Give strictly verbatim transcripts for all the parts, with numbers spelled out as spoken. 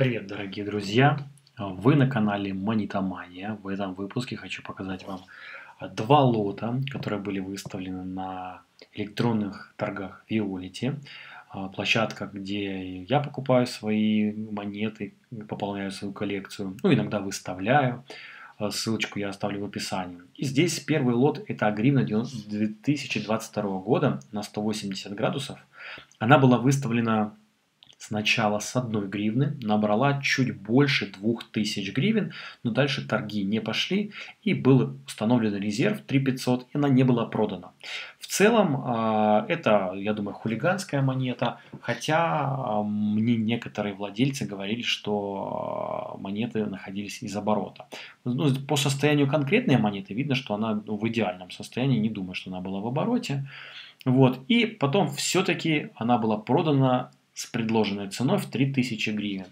Привет, дорогие друзья! Вы на канале Монетомания. В этом выпуске хочу показать вам два лота, которые были выставлены на электронных торгах Виолити. Площадка, где я покупаю свои монеты, пополняю свою коллекцию, ну, иногда выставляю. Ссылочку я оставлю в описании. И здесь первый лот — это гривна две тысячи двадцать второго года на сто восемьдесят градусов. Она была выставлена сначала с одной гривны, набрала чуть больше двух тысяч гривен, но дальше торги не пошли, и был установлен резерв три тысячи пятьсот, и она не была продана. В целом, это, я думаю, хулиганская монета, хотя мне некоторые владельцы говорили, что монеты находились из оборота. Ну, по состоянию конкретной монеты видно, что она в идеальном состоянии, не думаю, что она была в обороте. Вот. И потом все-таки она была продана с предложенной ценой в три тысячи гривен.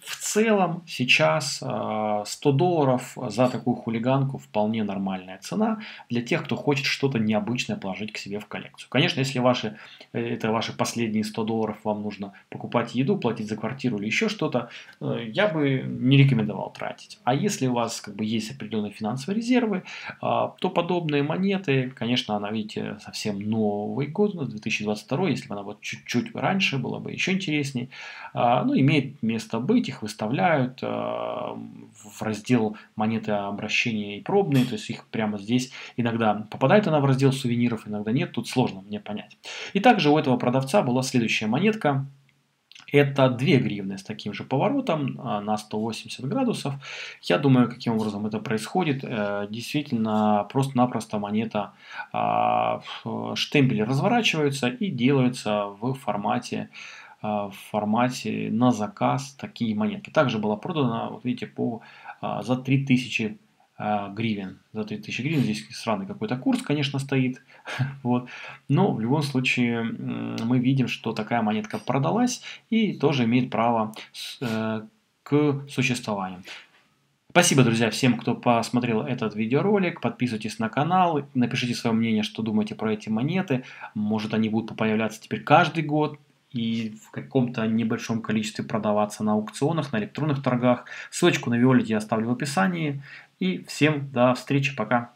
В целом сейчас сто долларов за такую хулиганку вполне нормальная цена для тех, кто хочет что-то необычное положить к себе в коллекцию. Конечно, если ваши, это ваши последние сто долларов, вам нужно покупать еду, платить за квартиру или еще что-то, я бы не рекомендовал тратить. А если у вас как бы есть определенные финансовые резервы, то подобные монеты, конечно, она, видите, совсем Новый год, две тысячи двадцать второй, если бы она вот чуть-чуть раньше, было бы еще интересней, но имеет место быть. Их выставляют э, в раздел монеты обращения и пробные, то есть их прямо здесь иногда попадает она в раздел сувениров, иногда нет, тут сложно мне понять. И также у этого продавца была следующая монетка. Это две гривны с таким же поворотом на сто восемьдесят градусов. Я думаю, каким образом это происходит. Действительно, просто-напросто монета, штемпели разворачиваются и делаются в формате в формате на заказ такие монетки. Также была продана, вот видите, по, за три тысячи гривен. За три тысячи гривен здесь странный какой-то курс, конечно, стоит. Вот. Но в любом случае мы видим, что такая монетка продалась и тоже имеет право к существованию. Спасибо, друзья, всем, кто посмотрел этот видеоролик. Подписывайтесь на канал, напишите свое мнение, что думаете про эти монеты. Может, они будут появляться теперь каждый год и в каком-то небольшом количестве продаваться на аукционах, на электронных торгах. Ссылочку на Виолити я оставлю в описании. И всем до встречи, пока!